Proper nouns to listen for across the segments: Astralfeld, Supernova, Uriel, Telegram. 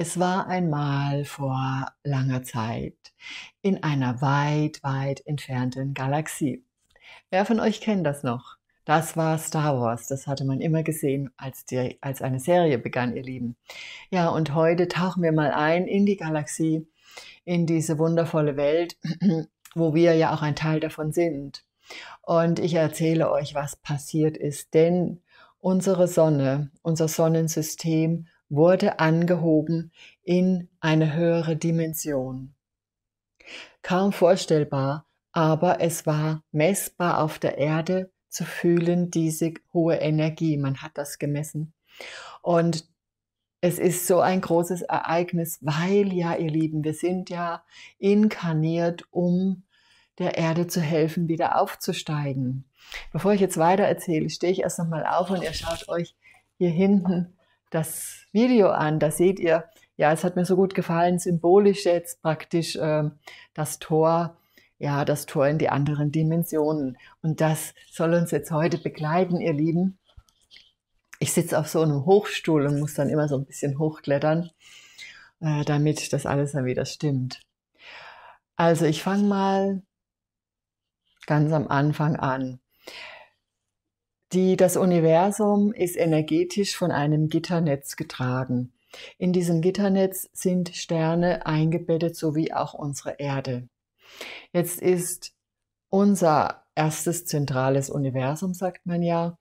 Es war einmal vor langer Zeit in einer weit, weit entfernten Galaxie. Wer von euch kennt das noch? Das war Star Wars. Das hatte man immer gesehen, als eine Serie begann, ihr Lieben. Ja, und heute tauchen wir mal ein in die Galaxie, in diese wundervolle Welt, wo wir ja auch ein Teil davon sind. Und ich erzähle euch, was passiert ist, denn unsere Sonne, unser Sonnensystem wurde angehoben in eine höhere Dimension. Kaum vorstellbar, aber es war messbar auf der Erde zu fühlen, diese hohe Energie. Man hat das gemessen. Und es ist so ein großes Ereignis, weil ja, ihr Lieben, wir sind ja inkarniert, um der Erde zu helfen, wieder aufzusteigen. Bevor ich jetzt weiter erzähle, stehe ich erst nochmal auf und ihr schaut euch hier hinten das Video an. Da seht ihr, ja, es hat mir so gut gefallen, symbolisch jetzt praktisch das Tor, ja, das Tor in die anderen Dimensionen. Und das soll uns jetzt heute begleiten, ihr Lieben. Ich sitze auf so einem Hochstuhl und muss dann immer so ein bisschen hochklettern, damit das alles dann wieder stimmt. Also ich fange mal ganz am Anfang an. Das Universum ist energetisch von einem Gitternetz getragen. In diesem Gitternetz sind Sterne eingebettet, sowie auch unsere Erde. Jetzt ist unser erstes zentrales Universum, sagt man ja,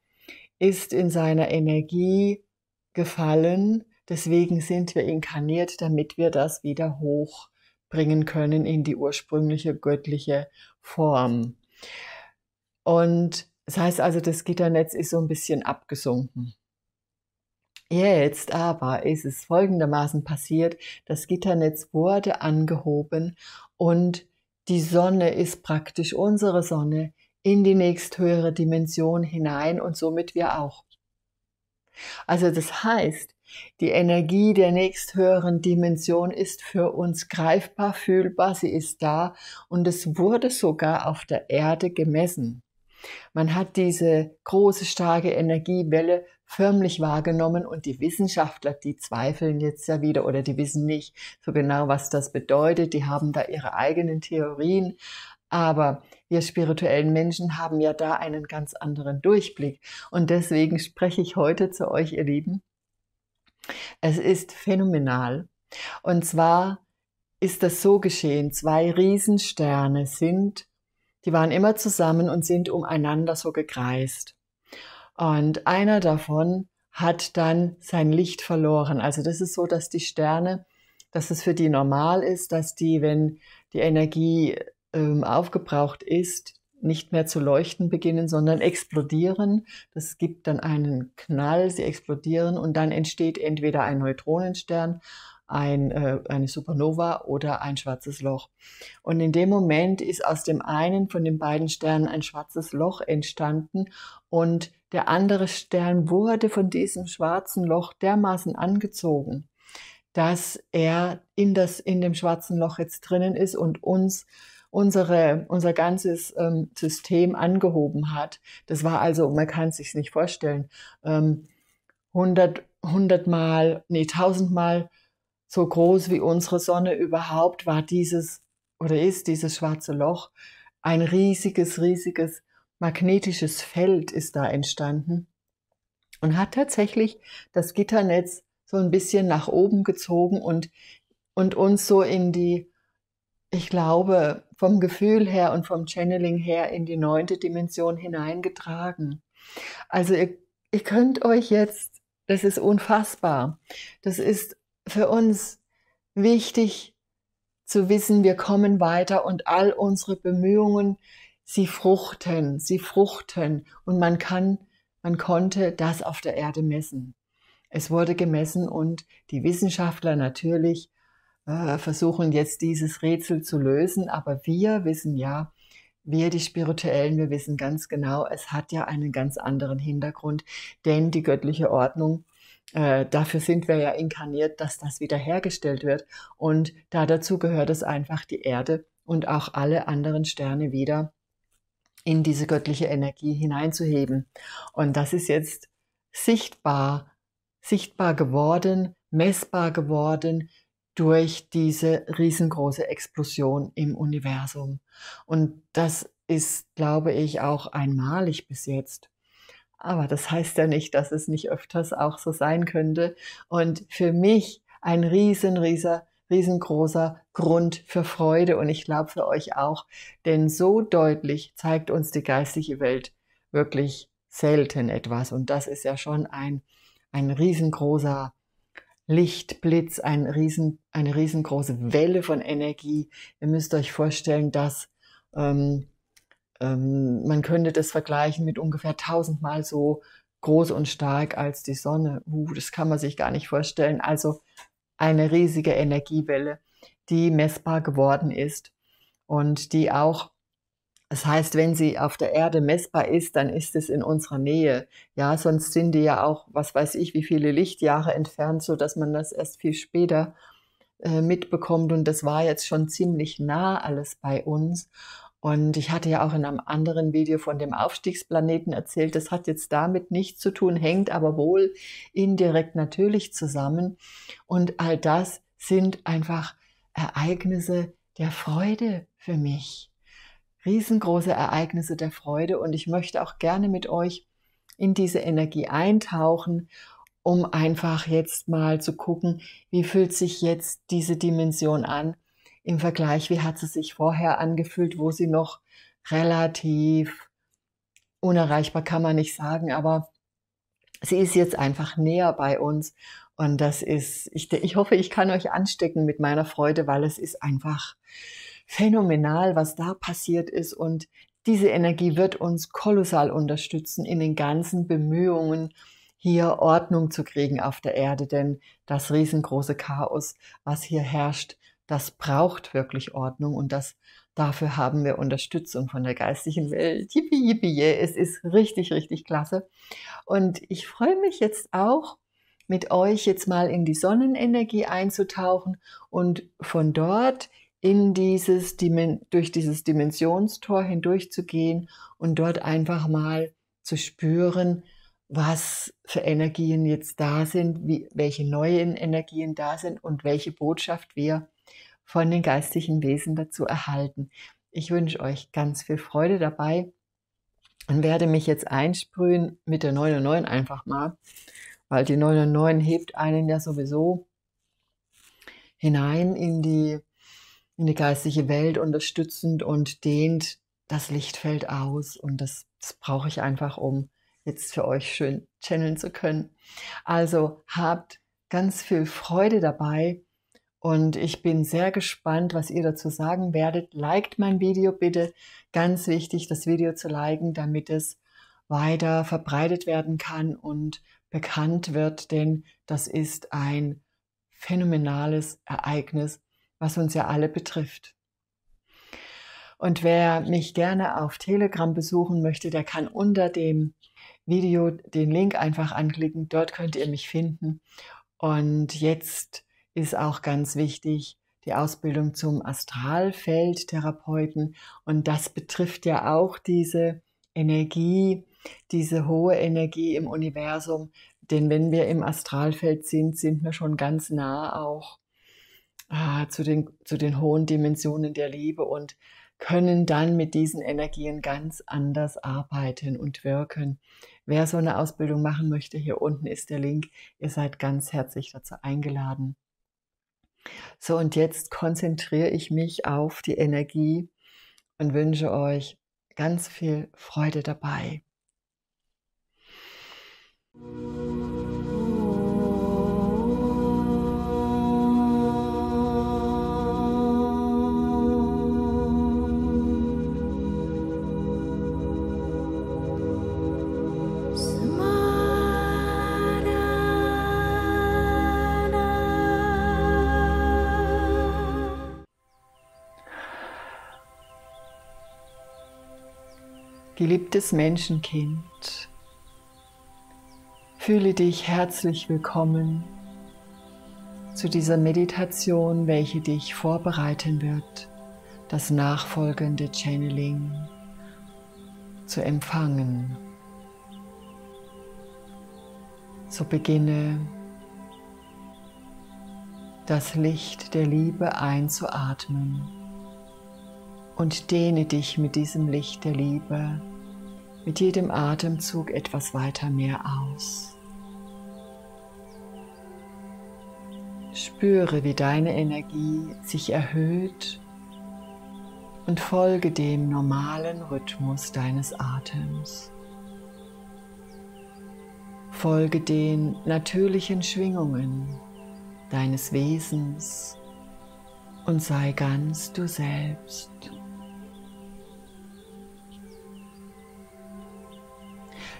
ist in seiner Energie gefallen. Deswegen sind wir inkarniert, damit wir das wieder hochbringen können in die ursprüngliche göttliche Form. Und das heißt also, das Gitternetz ist so ein bisschen abgesunken. Jetzt aber ist es folgendermaßen passiert, das Gitternetz wurde angehoben und die Sonne ist praktisch unsere Sonne in die nächsthöhere Dimension hinein und somit wir auch. Also das heißt, die Energie der nächsthöheren Dimension ist für uns greifbar, fühlbar, sie ist da und es wurde sogar auf der Erde gemessen. Man hat diese große, starke Energiewelle förmlich wahrgenommen und die Wissenschaftler, die zweifeln jetzt ja wieder oder die wissen nicht so genau, was das bedeutet. Die haben da ihre eigenen Theorien, aber wir spirituellen Menschen haben ja da einen ganz anderen Durchblick. Und deswegen spreche ich heute zu euch, ihr Lieben. Es ist phänomenal und zwar ist das so geschehen, zwei Riesensterne die waren immer zusammen und sind umeinander so gekreist. Und einer davon hat dann sein Licht verloren. Also das ist so, dass die Sterne, dass es für die normal ist, dass die, wenn die Energie aufgebraucht ist, nicht mehr zu leuchten beginnen, sondern explodieren. Das gibt dann einen Knall, sie explodieren und dann entsteht entweder ein Neutronenstern, eine Supernova oder ein schwarzes Loch. Und in dem Moment ist aus dem einen von den beiden Sternen ein schwarzes Loch entstanden und der andere Stern wurde von diesem schwarzen Loch dermaßen angezogen, dass er in dem schwarzen Loch jetzt drinnen ist und unser ganzes System angehoben hat. Das war also, man kann es sich nicht vorstellen, 1000 Mal so groß wie unsere Sonne überhaupt war dieses schwarze Loch. Ein riesiges, riesiges magnetisches Feld ist da entstanden und hat tatsächlich das Gitternetz so ein bisschen nach oben gezogen und uns so in die, ich glaube, vom Gefühl her und vom Channeling her in die 9. Dimension hineingetragen. Also ihr könnt euch jetzt, das ist unfassbar, das ist für uns wichtig zu wissen, wir kommen weiter und all unsere Bemühungen, sie fruchten und man konnte das auf der Erde messen. Es wurde gemessen und die Wissenschaftler natürlich versuchen jetzt dieses Rätsel zu lösen, aber wir wissen ja, wir die Spirituellen, wir wissen ganz genau, es hat ja einen ganz anderen Hintergrund, denn die göttliche Ordnung, dafür sind wir ja inkarniert, dass das wiederhergestellt wird und dazu gehört es einfach, die Erde und auch alle anderen Sterne wieder in diese göttliche Energie hineinzuheben. Und das ist jetzt sichtbar geworden, messbar geworden durch diese riesengroße Explosion im Universum. Und das ist, glaube ich, auch einmalig bis jetzt. Aber das heißt ja nicht, dass es nicht öfters auch so sein könnte. Und für mich ein riesengroßer Grund für Freude und ich glaube für euch auch, denn so deutlich zeigt uns die geistige Welt wirklich selten etwas. Und das ist ja schon ein riesengroßer Lichtblitz, eine riesengroße Welle von Energie. Ihr müsst euch vorstellen, dass man könnte das vergleichen mit ungefähr 1000-mal so groß und stark als die Sonne. Das kann man sich gar nicht vorstellen. Also eine riesige Energiewelle, die messbar geworden ist und die auch, das heißt, wenn sie auf der Erde messbar ist, dann ist es in unserer Nähe. Ja, sonst sind die ja auch, was weiß ich, wie viele Lichtjahre entfernt, sodass man das erst viel später mitbekommt. Und das war jetzt schon ziemlich nah alles bei uns. Und ich hatte ja auch in einem anderen Video von dem Aufstiegsplaneten erzählt, das hat jetzt damit nichts zu tun, hängt aber wohl indirekt natürlich zusammen. Und all das sind einfach Ereignisse der Freude für mich. Riesengroße Ereignisse der Freude. Und ich möchte auch gerne mit euch in diese Energie eintauchen, um einfach jetzt mal zu gucken, wie fühlt sich jetzt diese Dimension an, im Vergleich, wie hat sie sich vorher angefühlt, wo sie noch relativ unerreichbar, kann man nicht sagen, aber sie ist jetzt einfach näher bei uns und das ist, ich hoffe, ich kann euch anstecken mit meiner Freude, weil es ist einfach phänomenal, was da passiert ist und diese Energie wird uns kolossal unterstützen in den ganzen Bemühungen, hier Ordnung zu kriegen auf der Erde, denn das riesengroße Chaos, was hier herrscht, das braucht wirklich Ordnung und dafür haben wir Unterstützung von der geistigen Welt. Yippie, yippie, yeah. Es ist richtig, richtig klasse. Und ich freue mich jetzt auch, mit euch jetzt mal in die Sonnenenergie einzutauchen und von dort in durch dieses Dimensionstor hindurch zu gehen und dort einfach mal zu spüren, was für Energien jetzt da sind, welche neuen Energien da sind und welche Botschaft wir von den geistigen Wesen dazu erhalten. Ich wünsche euch ganz viel Freude dabei und werde mich jetzt einsprühen mit der 909 einfach mal, weil die 909 hebt einen ja sowieso hinein in die geistige Welt, unterstützend und dehnt das Lichtfeld aus. Und das brauche ich einfach, um jetzt für euch schön channeln zu können. Also habt ganz viel Freude dabei. Und ich bin sehr gespannt, was ihr dazu sagen werdet. Liked mein Video bitte. Ganz wichtig, das Video zu liken, damit es weiter verbreitet werden kann und bekannt wird. Denn das ist ein phänomenales Ereignis, was uns ja alle betrifft. Und wer mich gerne auf Telegram besuchen möchte, der kann unter dem Video den Link einfach anklicken. Dort könnt ihr mich finden. Und jetzt ist auch ganz wichtig, die Ausbildung zum Astralfeld Therapeuten. Und das betrifft ja auch diese Energie, diese hohe Energie im Universum. Denn wenn wir im Astralfeld sind, sind wir schon ganz nah auch zu den hohen Dimensionen der Liebe und können dann mit diesen Energien ganz anders arbeiten und wirken. Wer so eine Ausbildung machen möchte, hier unten ist der Link. Ihr seid ganz herzlich dazu eingeladen. So, und jetzt konzentriere ich mich auf die Energie und wünsche euch ganz viel Freude dabei. Geliebtes Menschenkind, fühle dich herzlich willkommen zu dieser Meditation, welche dich vorbereiten wird, das nachfolgende Channeling zu empfangen. So beginne das Licht der Liebe einzuatmen und dehne dich mit diesem Licht der Liebe mit jedem Atemzug etwas weiter mehr aus. Spüre, wie deine Energie sich erhöht und folge dem normalen Rhythmus deines Atems. Folge den natürlichen Schwingungen deines Wesens und sei ganz du selbst.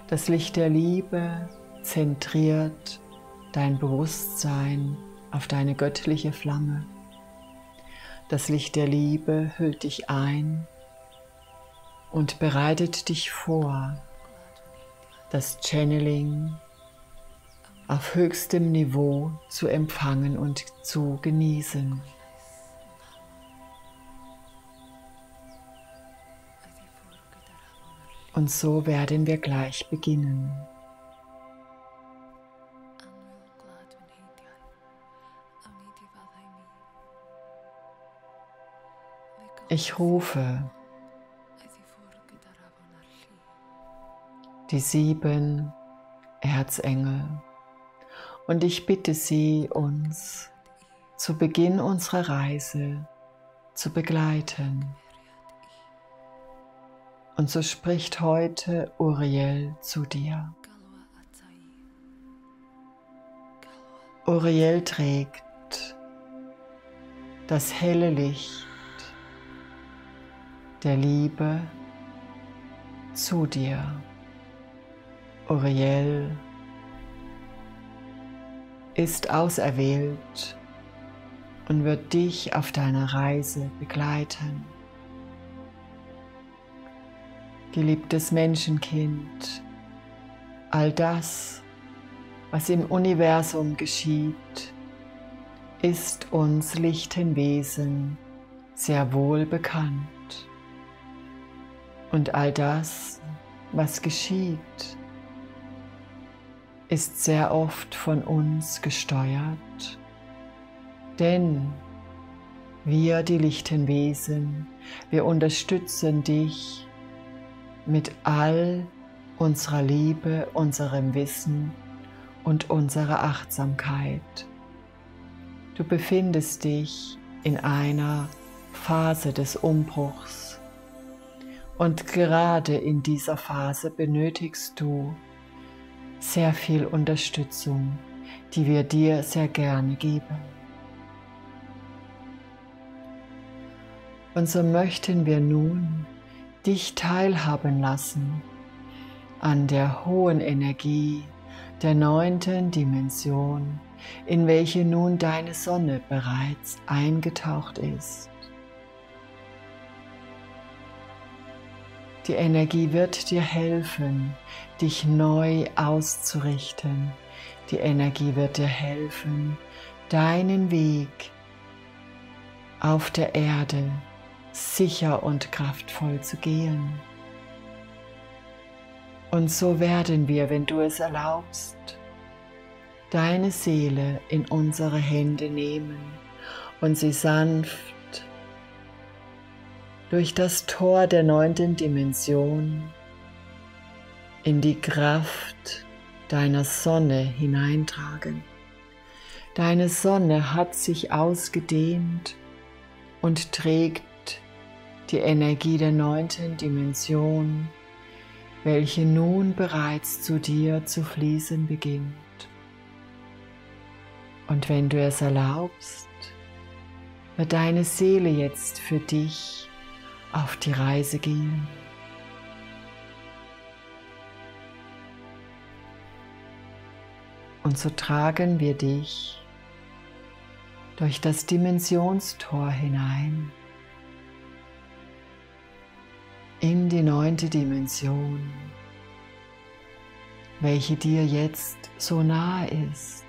Das Licht der Liebe zentriert dein Bewusstsein auf deine göttliche Flamme. Das Licht der Liebe hüllt dich ein und bereitet dich vor, das Channeling auf höchstem Niveau zu empfangen und zu genießen. Und so werden wir gleich beginnen. Ich rufe die 7 Erzengel. Und ich bitte sie, uns zu Beginn unserer Reise zu begleiten. Und so spricht heute Uriel zu dir. Uriel trägt das helle Licht der Liebe zu dir. Uriel ist auserwählt und wird dich auf deiner Reise begleiten. Geliebtes Menschenkind, all das, was im Universum geschieht, ist uns Lichtenwesen sehr wohl bekannt. Und all das, was geschieht, ist sehr oft von uns gesteuert, denn wir, die Lichtenwesen, wir unterstützen dich mit all unserer Liebe, unserem Wissen und unserer Achtsamkeit. Du befindest dich in einer Phase des Umbruchs und gerade in dieser Phase benötigst du sehr viel Unterstützung, die wir dir sehr gerne geben. Und so möchten wir nun dich teilhaben lassen an der hohen Energie der 9. Dimension, in welche nun deine Sonne bereits eingetaucht ist. Die Energie wird dir helfen, dich neu auszurichten. Die Energie wird dir helfen, deinen Weg auf der Erde sicher und kraftvoll zu gehen. Und so werden wir, wenn du es erlaubst, deine Seele in unsere Hände nehmen und sie sanft durch das Tor der 9. Dimension in die Kraft deiner Sonne hineintragen. Deine Sonne hat sich ausgedehnt und trägt die Energie der 9. Dimension, welche nun bereits zu dir zu fließen beginnt. Und wenn du es erlaubst, wird deine Seele jetzt für dich auf die Reise gehen. Und so tragen wir dich durch das Dimensionstor hinein in die 9. Dimension, welche dir jetzt so nahe ist.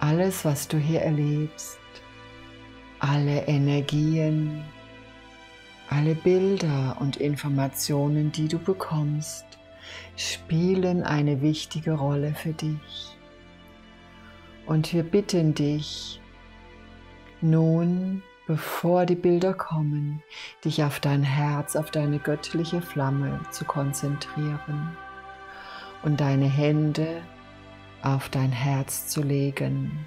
Alles, was du hier erlebst, alle Energien, alle Bilder und Informationen, die du bekommst, spielen eine wichtige Rolle für dich. Und wir bitten dich, nun, bevor die Bilder kommen, dich auf dein Herz, auf deine göttliche Flamme zu konzentrieren und deine Hände auf dein Herz zu legen.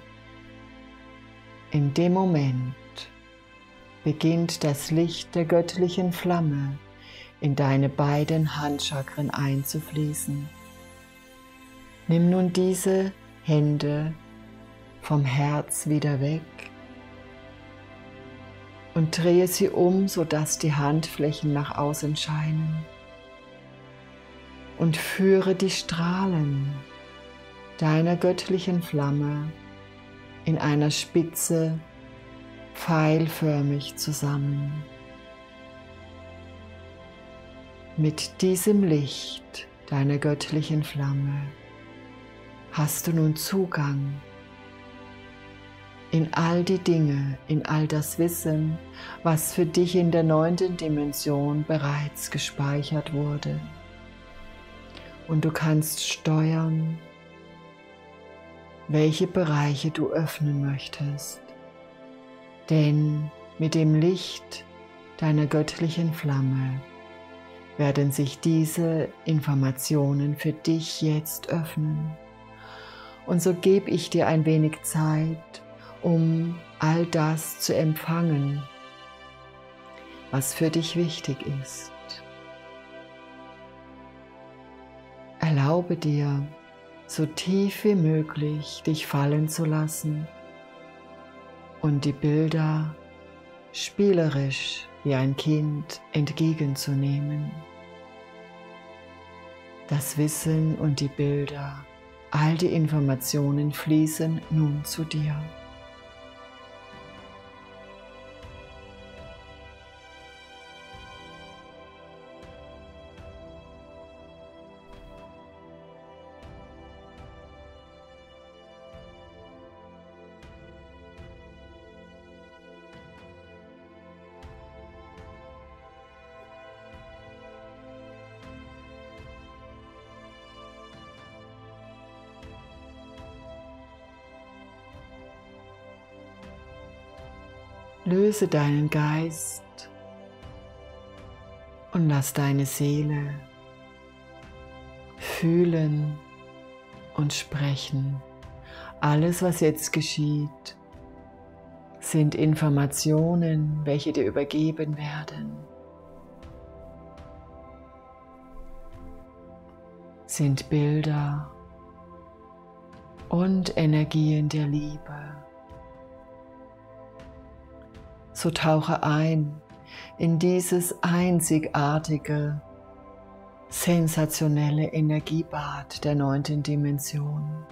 In dem Moment beginnt das Licht der göttlichen Flamme in deine beiden Handchakren einzufließen. Nimm nun diese Hände vom Herz wieder weg und drehe sie um, sodass die Handflächen nach außen scheinen. Und führe die Strahlen deiner göttlichen Flamme in einer Spitze pfeilförmig zusammen. Mit diesem Licht deiner göttlichen Flamme hast du nun Zugang in all die Dinge, in all das Wissen, was für dich in der 9. Dimension bereits gespeichert wurde. Und du kannst steuern, welche Bereiche du öffnen möchtest. Denn mit dem Licht deiner göttlichen Flamme werden sich diese Informationen für dich jetzt öffnen. Und so gebe ich dir ein wenig Zeit, um all das zu empfangen, was für dich wichtig ist. Erlaube dir, so tief wie möglich dich fallen zu lassen und die Bilder spielerisch wie ein Kind entgegenzunehmen. Das Wissen und die Bilder, all die Informationen fließen nun zu dir. Löse deinen Geist und lass deine Seele fühlen und sprechen. Alles, was jetzt geschieht, sind Informationen, welche dir übergeben werden, sind Bilder und Energien der Liebe. So tauche ein in dieses einzigartige, sensationelle Energiebad der 9. Dimension.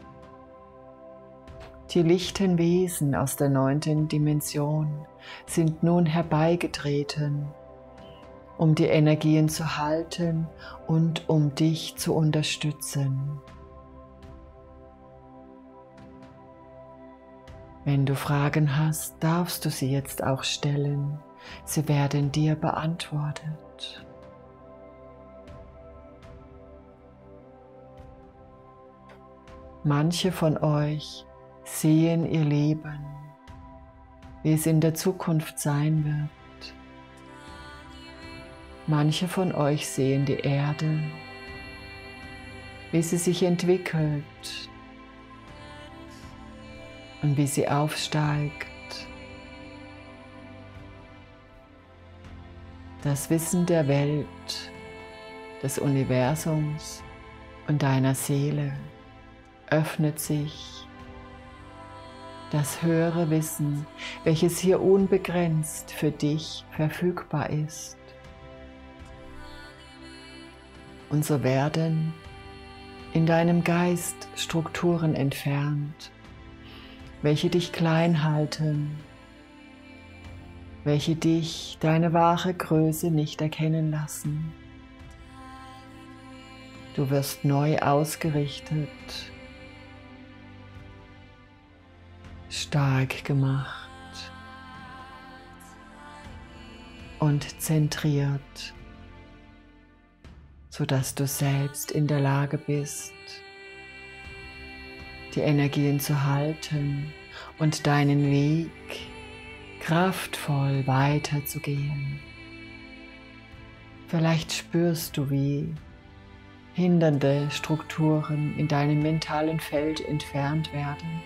Die lichten Wesen aus der 9. Dimension sind nun herbeigetreten, um die Energien zu halten und um dich zu unterstützen. Wenn du Fragen hast, darfst du sie jetzt auch stellen. Sie werden dir beantwortet. Manche von euch sehen ihr Leben, wie es in der Zukunft sein wird. Manche von euch sehen die Erde, wie sie sich entwickelt und wie sie aufsteigt. Das Wissen der Welt, des Universums und deiner Seele öffnet sich. Das höhere Wissen, welches hier unbegrenzt für dich verfügbar ist. Und so werden in deinem Geist Strukturen entfernt, welche dich klein halten, welche dich deine wahre Größe nicht erkennen lassen. Du wirst neu ausgerichtet, stark gemacht und zentriert, sodass du selbst in der Lage bist, die Energien zu halten und deinen Weg kraftvoll weiterzugehen. Vielleicht spürst du, wie hindernde Strukturen in deinem mentalen Feld entfernt werden.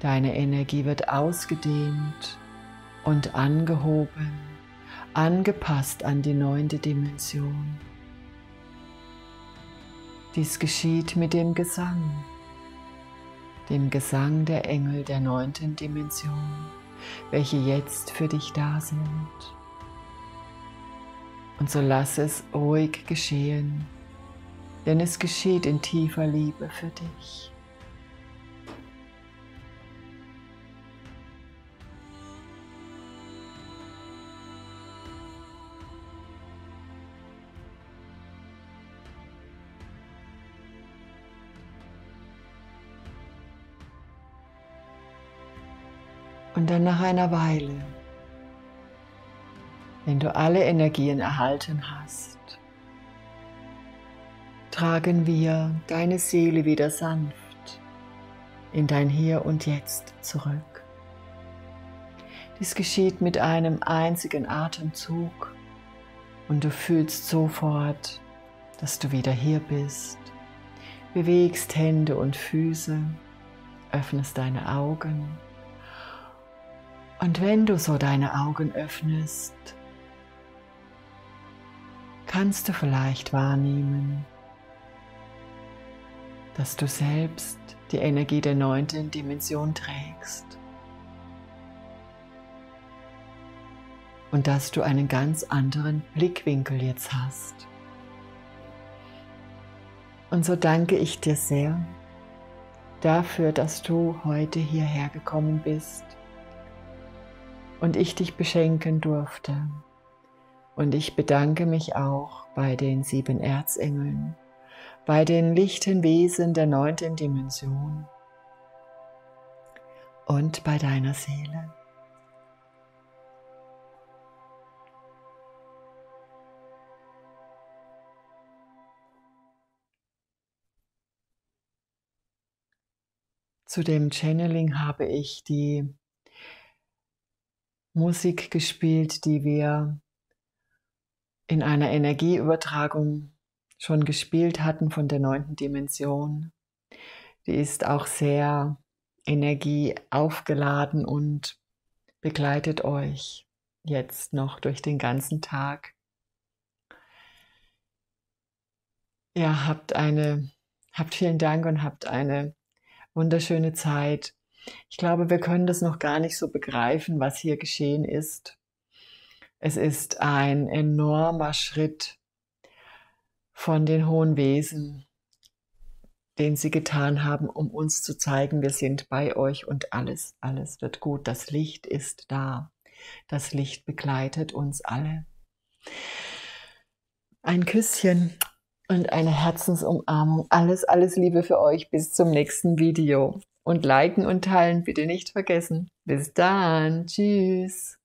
Deine Energie wird ausgedehnt und angehoben, angepasst an die 9. Dimension. Dies geschieht mit dem Gesang der Engel der 9. Dimension, welche jetzt für dich da sind. Und so lass es ruhig geschehen, denn es geschieht in tiefer Liebe für dich. Und dann nach einer Weile, wenn du alle Energien erhalten hast, tragen wir deine Seele wieder sanft in dein Hier und Jetzt zurück. Dies geschieht mit einem einzigen Atemzug und du fühlst sofort, dass du wieder hier bist, bewegst Hände und Füße, öffnest deine Augen. Und wenn du so deine Augen öffnest, kannst du vielleicht wahrnehmen, dass du selbst die Energie der 9. Dimension trägst und dass du einen ganz anderen Blickwinkel jetzt hast. Und so danke ich dir sehr dafür, dass du heute hierher gekommen bist. Und ich dich beschenken durfte. Und ich bedanke mich auch bei den 7 Erzengeln, bei den lichten Wesen der 9. Dimension und bei deiner Seele. Zu dem Channeling habe ich die Musik gespielt, die wir in einer Energieübertragung schon gespielt hatten von der 9. Dimension. Die ist auch sehr energieaufgeladen und begleitet euch jetzt noch durch den ganzen Tag. Ja, habt vielen Dank und habt eine wunderschöne Zeit. Ich glaube, wir können das noch gar nicht so begreifen, was hier geschehen ist. Es ist ein enormer Schritt von den hohen Wesen, den sie getan haben, um uns zu zeigen, wir sind bei euch und alles wird gut. Das Licht ist da. Das Licht begleitet uns alle. Ein Küsschen und eine Herzensumarmung. Alles Liebe für euch. Bis zum nächsten Video. Und liken und teilen bitte nicht vergessen. Bis dann. Tschüss.